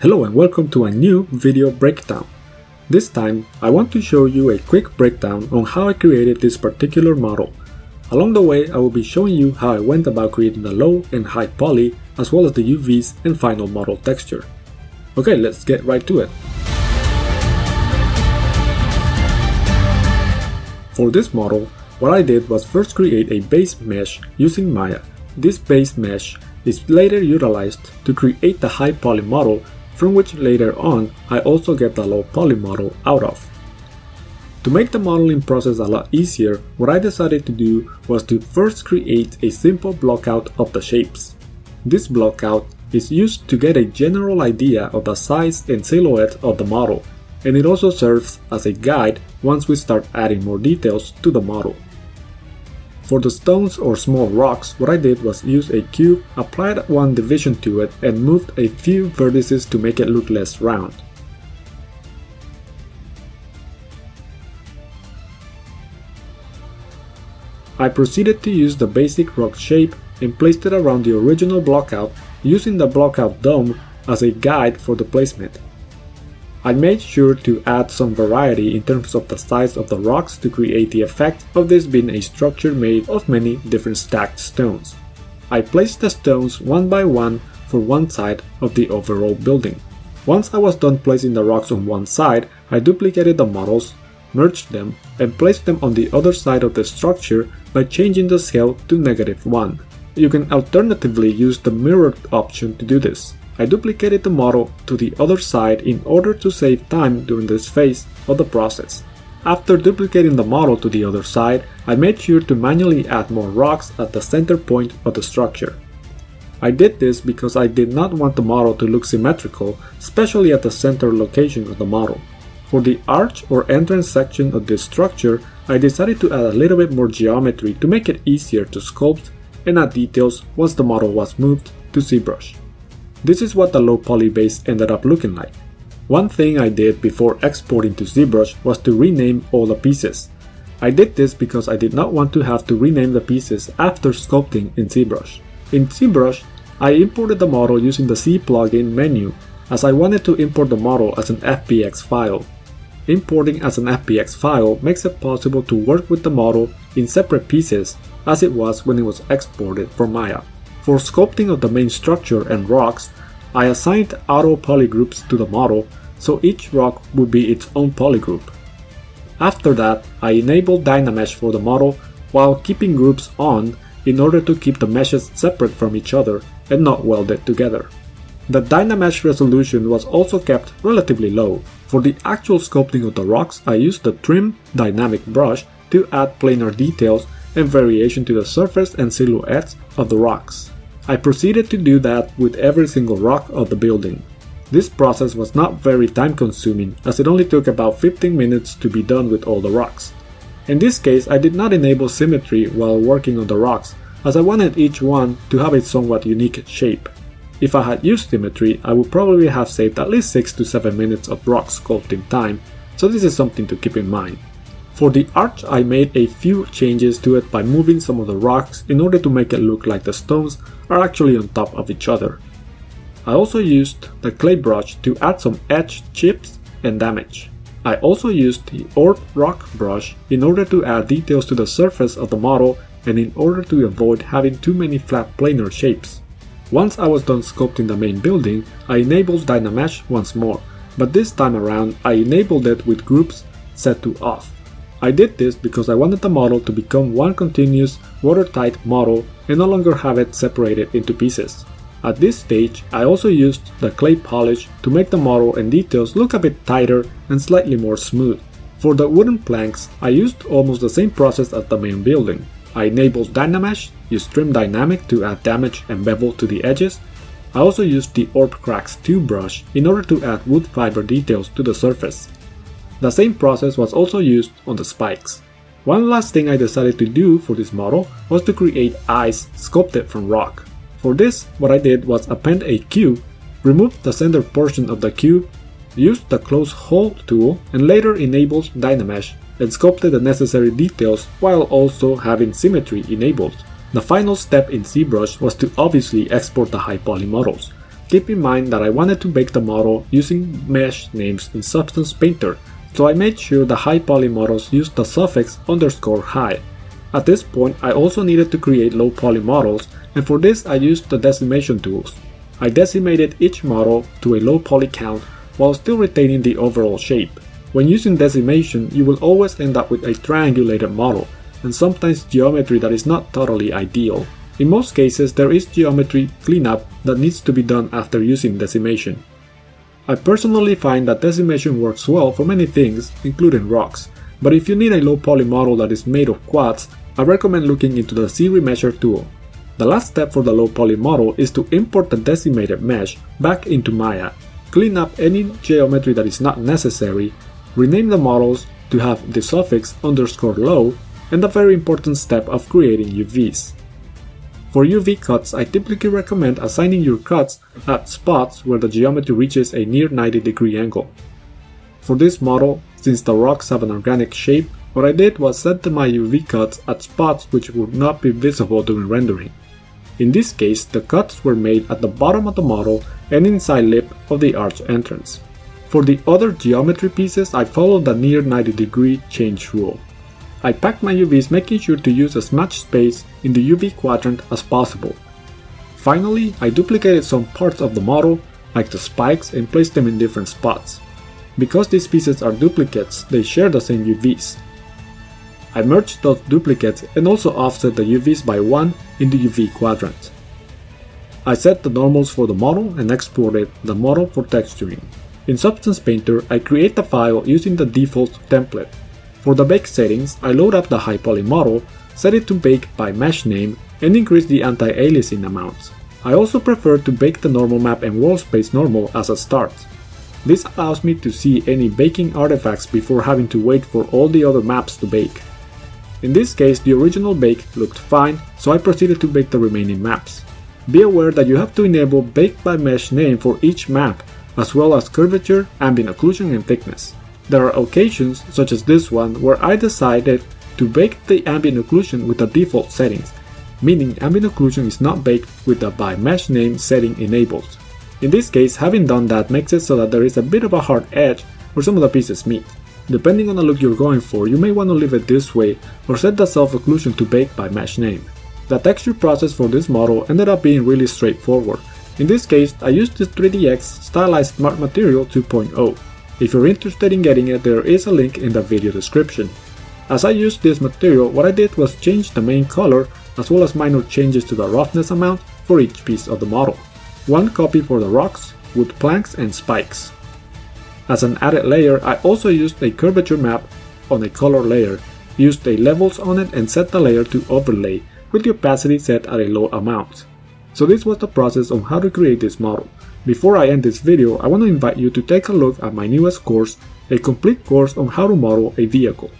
Hello and welcome to a new video breakdown. This time I want to show you a quick breakdown on how I created this particular model. Along the way I will be showing you how I went about creating the low and high poly as well as the UVs and final model texture. Okay, let's get right to it. For this model, what I did was first create a base mesh using Maya. This base mesh is later utilized to create the high poly model, from which later on I also get the low poly model out of. To make the modeling process a lot easier, what I decided to do was to first create a simple blockout of the shapes. This blockout is used to get a general idea of the size and silhouette of the model, and it also serves as a guide once we start adding more details to the model. For the stones or small rocks, what I did was use a cube, applied one division to it, and moved a few vertices to make it look less round. I proceeded to use the basic rock shape and placed it around the original blockout, using the blockout dome as a guide for the placement. I made sure to add some variety in terms of the size of the rocks to create the effect of this being a structure made of many different stacked stones. I placed the stones one by one for one side of the overall building. Once I was done placing the rocks on one side, I duplicated the models, merged them, and placed them on the other side of the structure by changing the scale to -1. You can alternatively use the mirrored option to do this. I duplicated the model to the other side in order to save time during this phase of the process. After duplicating the model to the other side, I made sure to manually add more rocks at the center point of the structure. I did this because I did not want the model to look symmetrical, especially at the center location of the model. For the arch or entrance section of this structure, I decided to add a little bit more geometry to make it easier to sculpt and add details once the model was moved to ZBrush. This is what the low poly base ended up looking like. One thing I did before exporting to ZBrush was to rename all the pieces. I did this because I did not want to have to rename the pieces after sculpting in ZBrush. In ZBrush, I imported the model using the C plugin menu, as I wanted to import the model as an FBX file. Importing as an FBX file makes it possible to work with the model in separate pieces as it was when it was exported from Maya. For sculpting of the main structure and rocks, I assigned auto poly groups to the model, so each rock would be its own poly group. After that, I enabled DynaMesh for the model while keeping groups on in order to keep the meshes separate from each other and not welded together. The DynaMesh resolution was also kept relatively low. For the actual sculpting of the rocks, I used the Trim Dynamic Brush to add planar details and variation to the surface and silhouettes of the rocks. I proceeded to do that with every single rock of the building. This process was not very time consuming, as it only took about 15 minutes to be done with all the rocks. In this case, I did not enable symmetry while working on the rocks, as I wanted each one to have a somewhat unique shape. If I had used symmetry, I would probably have saved at least 6 to 7 minutes of rock sculpting time, so this is something to keep in mind. For the arch, I made a few changes to it by moving some of the rocks in order to make it look like the stones are actually on top of each other. I also used the clay brush to add some edge chips and damage. I also used the orb rock brush in order to add details to the surface of the model and in order to avoid having too many flat planar shapes. Once I was done sculpting the main building, I enabled DynaMesh once more, but this time around I enabled it with groups set to off. I did this because I wanted the model to become one continuous, watertight model and no longer have it separated into pieces. At this stage, I also used the clay polish to make the model and details look a bit tighter and slightly more smooth. For the wooden planks, I used almost the same process as the main building. I enabled DynaMesh, used Trim Dynamic to add damage and bevel to the edges. I also used the Orb Cracks 2 brush in order to add wood fiber details to the surface. The same process was also used on the spikes. One last thing I decided to do for this model was to create eyes sculpted from rock. For this, what I did was append a cube, removed the center portion of the cube, used the close hold tool, and later enabled DynaMesh and sculpted the necessary details while also having symmetry enabled. The final step in ZBrush was to obviously export the high poly models. Keep in mind that I wanted to make the model using mesh names in Substance Painter, so I made sure the high poly models used the suffix underscore high. At this point I also needed to create low poly models, and for this I used the decimation tools. I decimated each model to a low poly count while still retaining the overall shape. When using decimation you will always end up with a triangulated model, and sometimes geometry that is not totally ideal. In most cases, there is geometry cleanup that needs to be done after using decimation. I personally find that decimation works well for many things, including rocks, but if you need a low poly model that is made of quads, I recommend looking into the ZRemesher tool. The last step for the low poly model is to import the decimated mesh back into Maya, clean up any geometry that is not necessary, rename the models to have the suffix underscore low, and the very important step of creating UVs. For UV cuts, I typically recommend assigning your cuts at spots where the geometry reaches a near 90 degree angle. For this model, since the rocks have an organic shape, what I did was set my UV cuts at spots which would not be visible during rendering. In this case, the cuts were made at the bottom of the model and inside lip of the arch entrance. For the other geometry pieces, I followed the near 90 degree change rule. I packed my UVs, making sure to use as much space in the UV quadrant as possible. Finally, I duplicated some parts of the model, like the spikes, and placed them in different spots. Because these pieces are duplicates, they share the same UVs. I merged those duplicates and also offset the UVs by 1 in the UV quadrant. I set the normals for the model and exported the model for texturing. In Substance Painter, I create the file using the default template. For the bake settings, I load up the high poly model, set it to bake by mesh name, and increase the anti-aliasing amounts. I also prefer to bake the normal map and wall space normal as a start. This allows me to see any baking artifacts before having to wait for all the other maps to bake. In this case, the original bake looked fine, so I proceeded to bake the remaining maps. Be aware that you have to enable bake by mesh name for each map, as well as curvature, ambient occlusion, and thickness. There are occasions, such as this one, where I decided to bake the ambient occlusion with the default settings, meaning ambient occlusion is not baked with the by mesh name setting enabled. In this case, having done that makes it so that there is a bit of a hard edge where some of the pieces meet. Depending on the look you're going for, you may want to leave it this way or set the self-occlusion to bake by mesh name. The texture process for this model ended up being really straightforward. In this case, I used the 3DX Stylized Smart Material 2.0. If you're interested in getting it, there is a link in the video description. As I used this material, what I did was change the main color as well as minor changes to the roughness amount for each piece of the model. One copy for the rocks, wood planks, and spikes. As an added layer, I also used a curvature map on a color layer, used the levels on it, and set the layer to overlay with the opacity set at a low amount. So this was the process on how to create this model. Before I end this video, I want to invite you to take a look at my newest course, a complete course on how to model a vehicle.